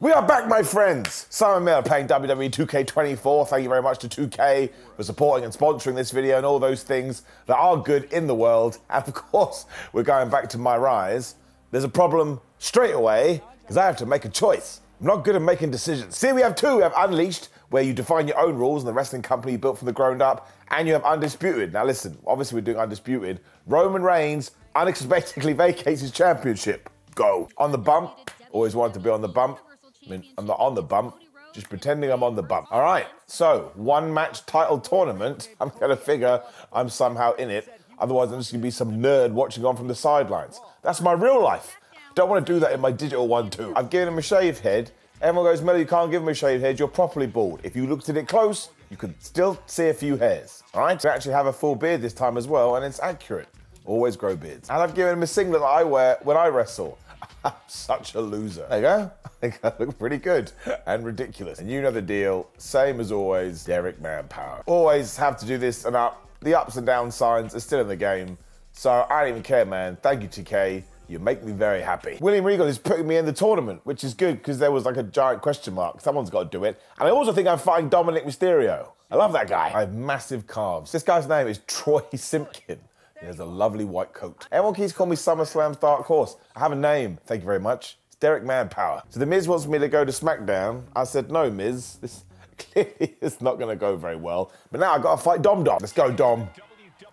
We are back, my friends. Simon Miller playing WWE 2K24. Thank you very much to 2K for supporting and sponsoring this video and all those things that are good in the world. And of course, we're going back to My Rise. There's a problem straight away because I have to make a choice. I'm not good at making decisions. See, we have two. We have Unleashed, where you define your own rules and the wrestling company you built from the ground up. And you have Undisputed. Now listen, obviously we're doing Undisputed. Roman Reigns unexpectedly vacates his championship. Go. On the bump. Always wanted to be on the bump. I mean, I'm not on the bump, just pretending I'm on the bump. All right, so one-match title tournament. I'm going to figure I'm somehow in it. Otherwise, I'm just going to be some nerd watching on from the sidelines. That's my real life. Don't want to do that in my digital one, too. I've given him a shaved head. Everyone goes, Mel, you can't give him a shaved head. You're properly bald. If you looked at it close, you could still see a few hairs. All right, I actually have a full beard this time as well, and it's accurate. Always grow beards. And I've given him a singlet that I wear when I wrestle. I'm such a loser. There you go. I think I look pretty good and ridiculous. And you know the deal, same as always, Derek Manpower. Always have to do this and up. The ups and down signs are still in the game. So I don't even care, man. Thank you, 2K. You make me very happy. William Regal is putting me in the tournament, which is good because there was like a giant question mark. Someone's got to do it. And I also think I'm fighting Dominik Mysterio. I love that guy. I have massive calves. This guy's name is Troy Simpkin. He has a lovely white coat. Everyone keeps calling me SummerSlam's Dark Horse. I have a name, thank you very much. It's Derek Manpower. So The Miz wants me to go to SmackDown. I said, no, Miz, this clearly is not gonna go very well. But now I've gotta fight Dom. Let's go, Dom.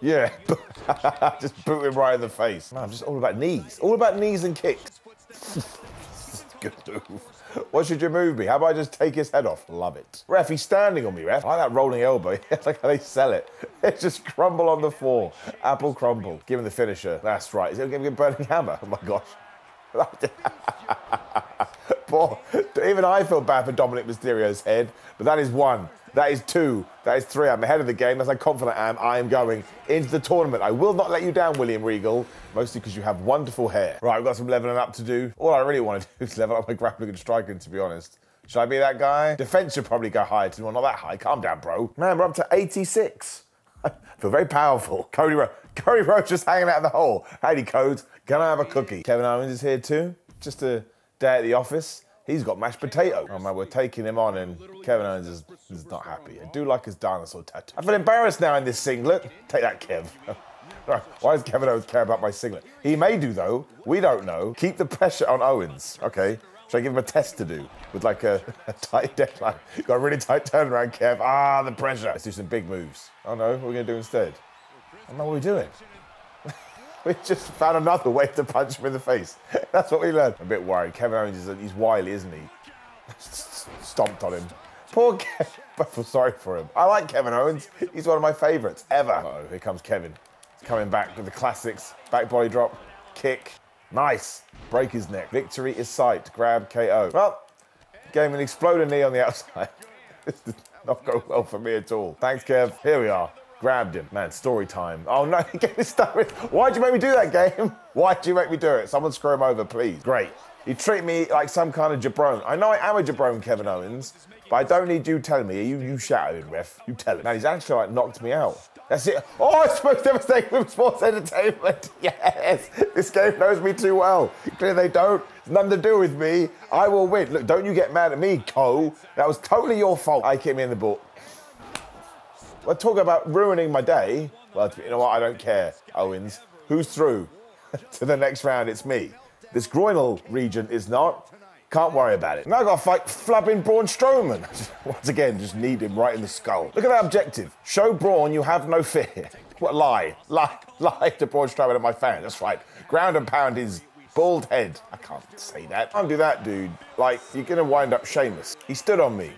Yeah, just boot him right in the face. Man, I'm just all about knees. All about knees and kicks. Good move. What should your move be? How about I just take his head off? Love it. Ref, he's standing on me, ref. I like that rolling elbow. It's like how they sell it. It's just crumble on the floor. Apple crumble. Give him the finisher. That's right. Is it going to be a burning hammer? Oh my gosh. Poor. Even I feel bad for Dominik Mysterio's head. But that is one. That is two. That is three. I'm ahead of the game. That's how confident I am. I am going into the tournament. I will not let you down, William Regal. Mostly because you have wonderful hair. Right, we've got some leveling up to do. All I really want to do is level up my grappling and striking, to be honest. Should I be that guy? Defense should probably go higher. Well, not that high. Calm down, bro. Man, we're up to 86. I feel very powerful. Cody Rhodes just hanging out in the hole. Howdy, Code. Can I have a cookie? Kevin Owens is here too. Just a day at the office. He's got mashed potato. Oh man, we're taking him on and Kevin Owens is not happy. I do like his dinosaur tattoo. I feel embarrassed now in this singlet. Take that, Kev. Why does Kevin Owens care about my singlet? He may do though, we don't know. Keep the pressure on Owens, okay? Should I give him a test to do with like a tight deadline? Got a really tight turnaround, Kev. Ah, the pressure. Let's do some big moves. Oh no, what are we gonna do instead? I don't know what we're doing. We just found another way to punch him in the face. That's what we learned. I'm a bit worried. Kevin Owens, he's wily, isn't he? Stomped on him. Poor Kevin. I feel sorry for him. I like Kevin Owens. He's one of my favorites ever. Uh-oh, here comes Kevin. He's coming back with the classics. Back body drop, kick. Nice. Break his neck. Victory is sight. Grab, KO. Well, gave an exploding knee on the outside. This did not go well for me at all. Thanks, Kev. Here we are. Grabbed him. Man, story time. Oh no, he gave his stomach. Why'd you make me do that, game? Why'd you make me do it? Someone screw him over, please. Great. You treat me like some kind of jabron. I know I am a jabron, Kevin Owens, but I don't need you telling me. You shout at him, ref. You tell him. Man, he's actually like knocked me out. That's it. Oh, it's most devastating with sports entertainment. Yes. This game knows me too well. Clearly they don't. It's nothing to do with me. I will win. Look, don't you get mad at me, Cole. That was totally your fault. I kicked me in the ball. I talk about ruining my day. Well, you know what? I don't care, Owens. Who's through to the next round? It's me. This groinal region is not. Can't worry about it. Now I've got to fight flubbing Braun Strowman. Once again, just need him right in the skull. Look at that objective. Show Braun you have no fear. What lie? Lie to Braun Strowman and my fans. That's right. Ground and pound his bald head. I can't say that. Can't do that, dude. Like, you're going to wind up Sheamus. He stood on me.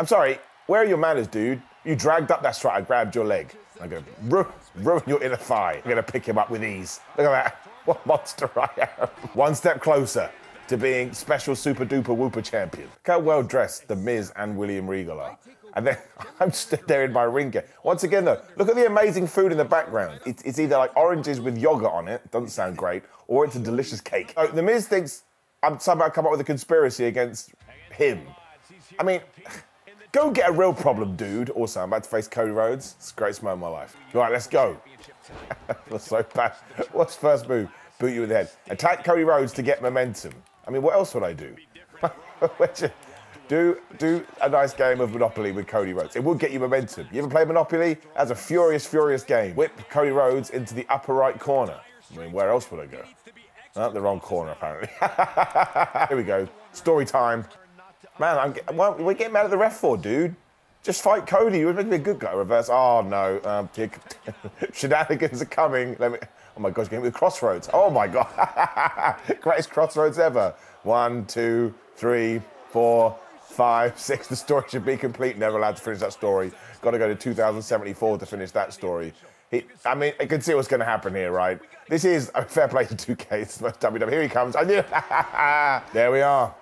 I'm sorry. Where are your manners, dude? You dragged up, that's right, I grabbed your leg. I'm gonna ruin your inner thigh. I'm gonna pick him up with ease. Look at that, what monster I am. One step closer to being special super duper whooper champion. Look how well dressed The Miz and William Regal are. And then I'm stood there in my ring gear. Once again though, look at the amazing food in the background. It's either like oranges with yogurt on it, doesn't sound great, or it's a delicious cake. So The Miz thinks I've somehow come up with a conspiracy against him. I mean, go get a real problem, dude. Also, I'm about to face Cody Rhodes. It's the greatest moment of my life. All right, let's go. That's so bad. What's first move? Boot you in the head. Attack Cody Rhodes to get momentum. I mean, what else would I do? Do a nice game of Monopoly with Cody Rhodes. It will get you momentum. You ever play Monopoly? That's a furious, furious game. Whip Cody Rhodes into the upper right corner. I mean, where else would I go? Oh, the wrong corner, apparently. Here we go. Story time. Man, we're getting mad at the ref for, dude. Just fight Cody. You were meant to be a good guy. Reverse. Oh, no. Shenanigans are coming. Oh, my God. He's getting with Crossroads. Oh, my God. Greatest Crossroads ever. 1, 2, 3, 4, 5, 6. The story should be complete. Never allowed to finish that story. Got to go to 2074 to finish that story. I mean, I can see what's going to happen here, right? This is a fair play to 2K. It's the most WWE. Here he comes. I knew. There we are.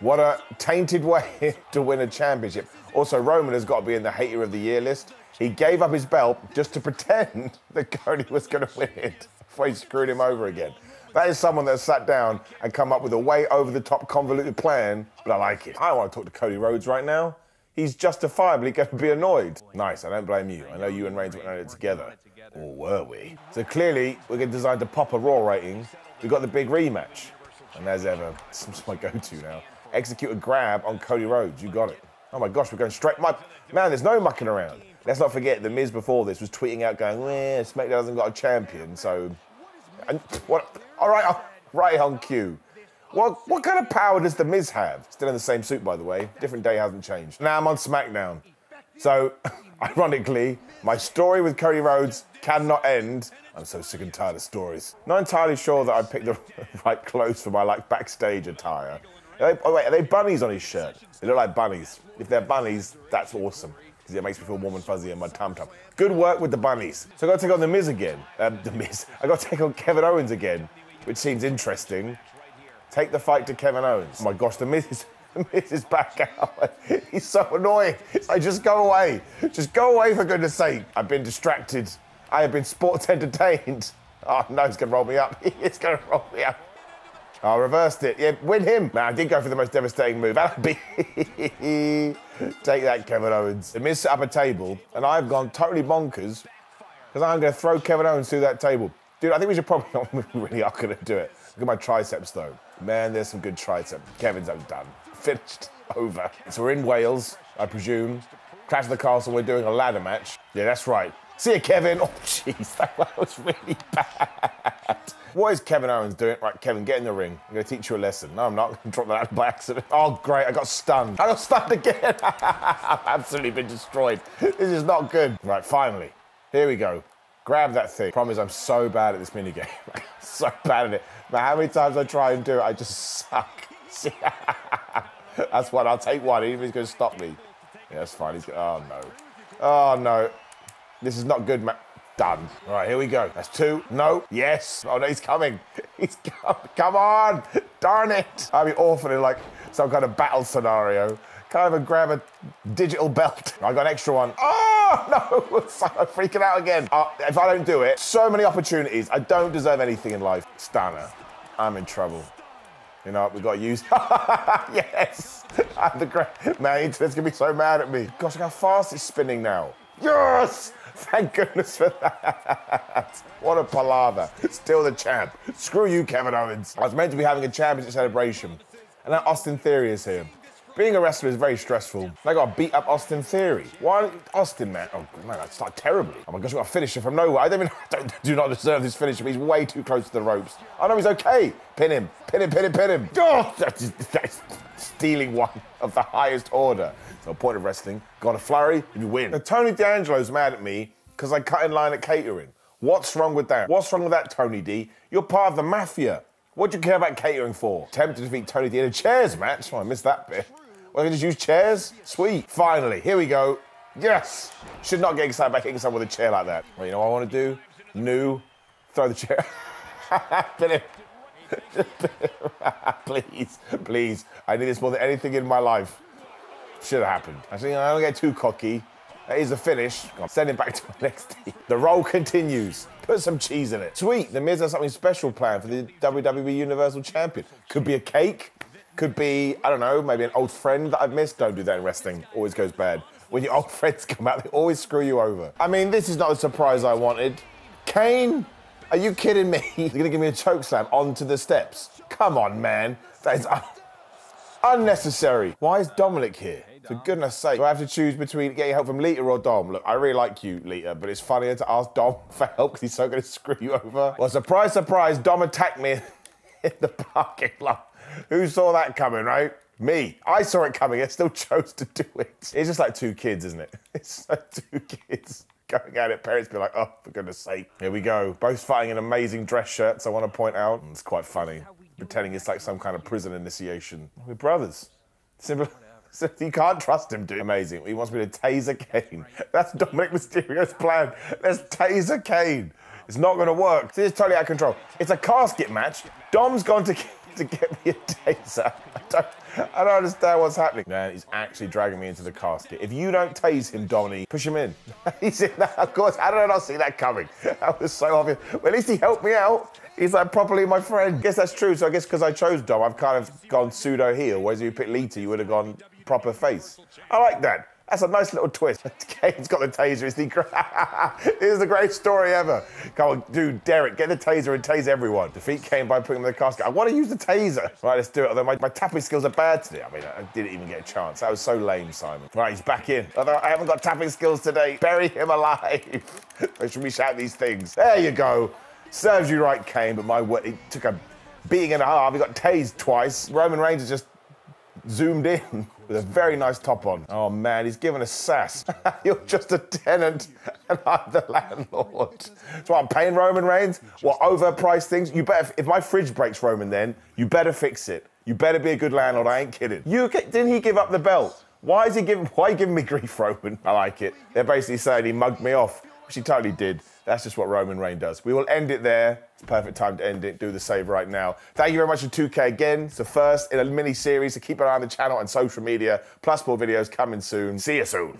What a tainted way to win a championship. Also, Roman has got to be in the hater of the year list. He gave up his belt just to pretend that Cody was going to win it before he screwed him over again. That is someone that sat down and come up with a way over the top convoluted plan, but I like it. I want to talk to Cody Rhodes right now. He's justifiably going to be annoyed. Nice, I don't blame you. I know you and Reigns went at it together. Or were we? So clearly, we're designed to pop a Raw rating. We've got the big rematch. And as ever, it's my go-to now. Execute a grab on Cody Rhodes. You got it. Oh my gosh, we're going straight. Man, there's no mucking around. Let's not forget, The Miz before this was tweeting out going, SmackDown hasn't got a champion, so... All right, on cue. What kind of power does The Miz have? Still in the same suit, by the way. Different day, hasn't changed. Now I'm on SmackDown. So, ironically, my story with Cody Rhodes cannot end. I'm so sick and tired of stories. Not entirely sure that I picked the right clothes for my, backstage attire. Oh, wait, are they bunnies on his shirt? They look like bunnies. If they're bunnies, that's awesome. Because it makes me feel warm and fuzzy in my tum-tum. Good work with the bunnies. So I got to take on The Miz again. I got to take on Kevin Owens again, which seems interesting. Take the fight to Kevin Owens. Oh my gosh, The Miz is back out. He's so annoying. I just go away. Just go away, for goodness sake. I've been distracted. I have been sports entertained. Oh no, he's gonna roll me up. He's gonna roll me up. I reversed it. Yeah, win him. Man, I did go for the most devastating move. Take that, Kevin Owens. The Miz set up a table, and I've gone totally bonkers because I'm gonna throw Kevin Owens through that table. Dude, I think we should probably not really are gonna do it. Look at my triceps, though. Man, there's some good triceps. Kevin's done. Finished. Over. So we're in Wales, I presume. Crash of the Castle, we're doing a ladder match. Yeah, that's right. See you, Kevin. Oh, jeez, that was really bad. What is Kevin Owens doing? Right, Kevin, get in the ring. I'm going to teach you a lesson. No, I'm not. I'm going to drop that by accident. Oh, great. I got stunned. I got stunned again. I've absolutely been destroyed. This is not good. Right, finally. Here we go. Grab that thing. Problem is, I'm so bad at this minigame. I'm so bad at it. No matter how many times I try and do it, I just suck. That's one. I'll take one, even if he's going to stop me. Yeah, that's fine. He's going to... Oh, no. Oh, no. This is not good, man. Done. All right, here we go. That's two. No. Yes. Oh, no, he's coming. He's coming. Come on. Darn it. I'd be awful in, some kind of battle scenario. Can't even grab a digital belt. I got an extra one. Oh, no. I'm freaking out again. If I don't do it, so many opportunities. I don't deserve anything in life. Stunner. I'm in trouble. You know, we got used. Yes. I'm the great. Man, internet's going to be so mad at me. Gosh, look how fast it's spinning now. Yes! Thank goodness for that. What a palaver. Still the champ. Screw you, Kevin Owens. I was meant to be having a championship celebration, and now Austin Theory is here. Being a wrestler is very stressful. I got to beat up Austin Theory. Why? Austin, man. Oh, man, I start terribly. Oh, my gosh, I got a finisher from nowhere. I do not deserve this finisher. He's way too close to the ropes. I know he's okay. Pin him. Pin him, pin him, pin him. Oh, that's stealing one of the highest order. So, point of wrestling. Got a flurry, you win. Now, Tony D'Angelo's mad at me because I cut in line at catering. What's wrong with that? What's wrong with that, Tony D? You're part of the mafia. What do you care about catering for? Tempted to defeat Tony D in a chairs match. Oh, I missed that bit. Well, I can just use chairs? Sweet. Finally, here we go. Yes! Should not get excited by hitting someone with a chair like that. Well, you know what I want to do? New. Throw the chair. Please, please. I need this more than anything in my life. Should have happened. Actually, I don't get too cocky. That is the finish. Send him back to NXT. The roll continues. Put some cheese in it. Sweet, The Miz has something special planned for the WWE Universal Champion. Could be a cake. Could be, I don't know, maybe an old friend that I've missed. Don't do that in wrestling. Always goes bad. When your old friends come out, they always screw you over. I mean, this is not a surprise I wanted. Kane, are you kidding me? You're gonna give me a chokeslam onto the steps. Come on, man. That is... Unnecessary. Why is Dominik here? For goodness sake, do I have to choose between getting help from Lita or Dom? Look, I really like you, Lita, but it's funnier to ask Dom for help because he's so gonna screw you over. Well, surprise, surprise, Dom attacked me in the parking lot. Who saw that coming, right? Me. I saw it coming, I still chose to do it. It's just like two kids, isn't it? It's like two kids going at it. Parents be like, oh, for goodness sake. Here we go. Both fighting in amazing dress shirts, I want to point out. It's quite funny. Pretending it's like some kind of prison initiation. We're brothers. Simple. So you can't trust him, dude. Amazing. He wants me to taser Kane. That's Dominik Mysterio's plan. Let's taser Kane. It's not going to work. This is totally out of control. It's a casket match. Dom's gone to get me a taser. I don't understand what's happening. Man, he's actually dragging me into the casket. If you don't tase him, Dominik, push him in. He's in that, of course. How did I not see that coming? That was so obvious. Well, at least he helped me out. He's like properly my friend. I guess that's true. So I guess because I chose Dom, I've kind of gone pseudo heel. Whereas if you picked Lita, you would have gone proper face. I like that. That's a nice little twist. Kane's got the taser. It's the this is the greatest story ever. Come on, dude, Derek, get the taser and tase everyone. Defeat Kane by putting him in the casket. I want to use the taser. Right, let's do it. Although my tapping skills are bad today. I mean, I didn't even get a chance. That was so lame, Simon. Right, he's back in. Although I haven't got tapping skills today. Bury him alive. I should be shouting these things. There you go. Serves you right, Kane, but my word, it took a beating and a half. He got tased twice. Roman Reigns has just zoomed in with a very nice top on. Oh man, he's given a sass. You're just a tenant and I'm the landlord. That's why I'm paying Roman Reigns. What, overpriced things? You better, if my fridge breaks, Roman, then you better fix it. You better be a good landlord, I ain't kidding. You didn't he give up the belt? Why are you giving me grief, Roman? I like it. They're basically saying he mugged me off, which he totally did. That's just what Roman Reigns does. We will end it there. It's a perfect time to end it. Do the save right now. Thank you very much to 2K again. It's the first in a mini series, so keep an eye on the channel and social media. Plus more videos coming soon. See you soon.